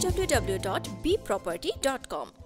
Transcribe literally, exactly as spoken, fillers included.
w w w dot b property dot com.